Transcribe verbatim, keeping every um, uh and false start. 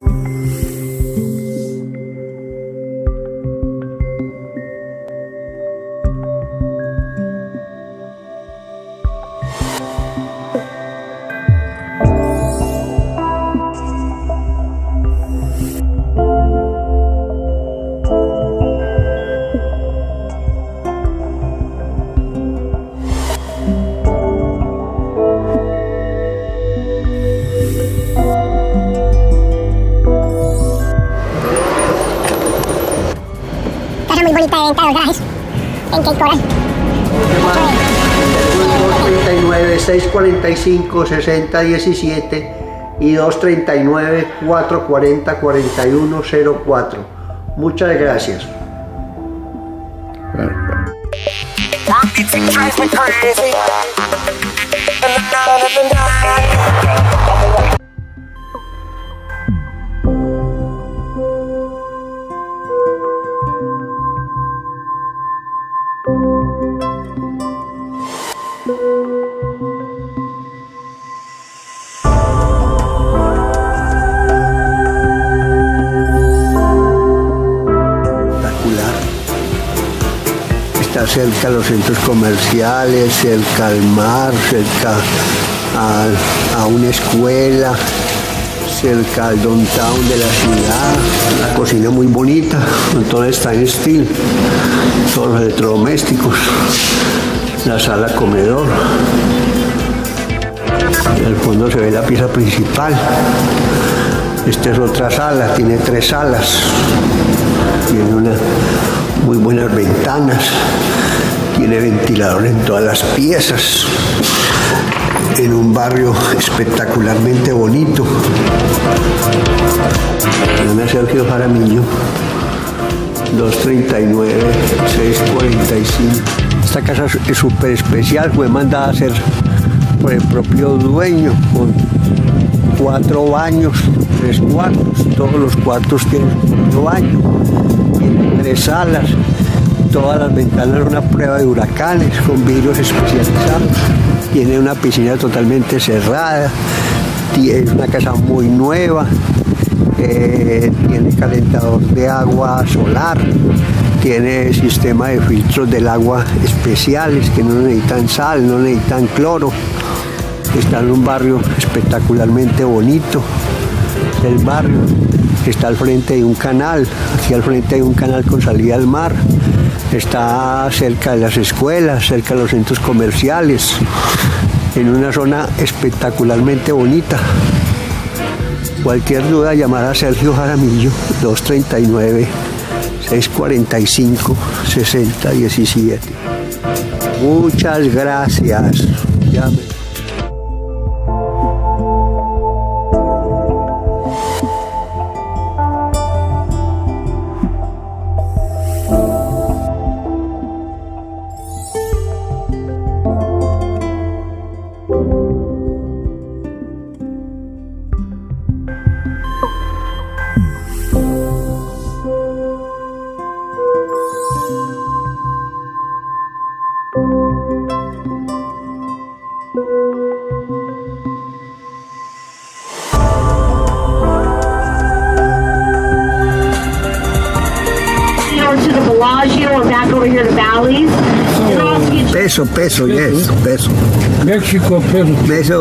Gracias. ¿En qué cobran? dos treinta y nueve, seis cuarenta y cinco, sesenta, diecisiete y dos treinta y nueve, cuatro cuarenta, cuarenta y uno, cero cuatro. Muchas gracias. Cerca a los centros comerciales, cerca al mar, cerca a, a una escuela, cerca al downtown de la ciudad. La cocina muy bonita, todo está en estilo, todos los electrodomésticos, la sala comedor. En el fondo se ve la pieza principal. Esta es otra sala, tiene tres salas, tiene unas muy buenas ventanas, tiene ventilador en todas las piezas, en un barrio espectacularmente bonito. Mi nombre es Sergio Jaramillo, dos treinta y nueve, seis cuarenta y cinco. Esta casa es súper especial, fue mandada a hacer por el propio dueño, con cuatro baños, tres cuartos, todos los cuartos tienen un baño, tienen tres salas, todas las ventanas son una prueba de huracanes con vidrios especializados, tiene una piscina totalmente cerrada, es una casa muy nueva, eh, tiene calentador de agua solar, tiene sistema de filtros del agua especiales que no necesitan sal, no necesitan cloro. Está en un barrio espectacularmente bonito, el barrio que está al frente de un canal, aquí al frente hay un canal con salida al mar, está cerca de las escuelas, cerca de los centros comerciales, en una zona espectacularmente bonita. Cualquier duda, llamar a Sergio Jaramillo, dos treinta y nueve, seis cuarenta y cinco, sesenta, diecisiete. Muchas gracias. Llame. Peso, peso, yes, peso. Mexico, peso. Peso.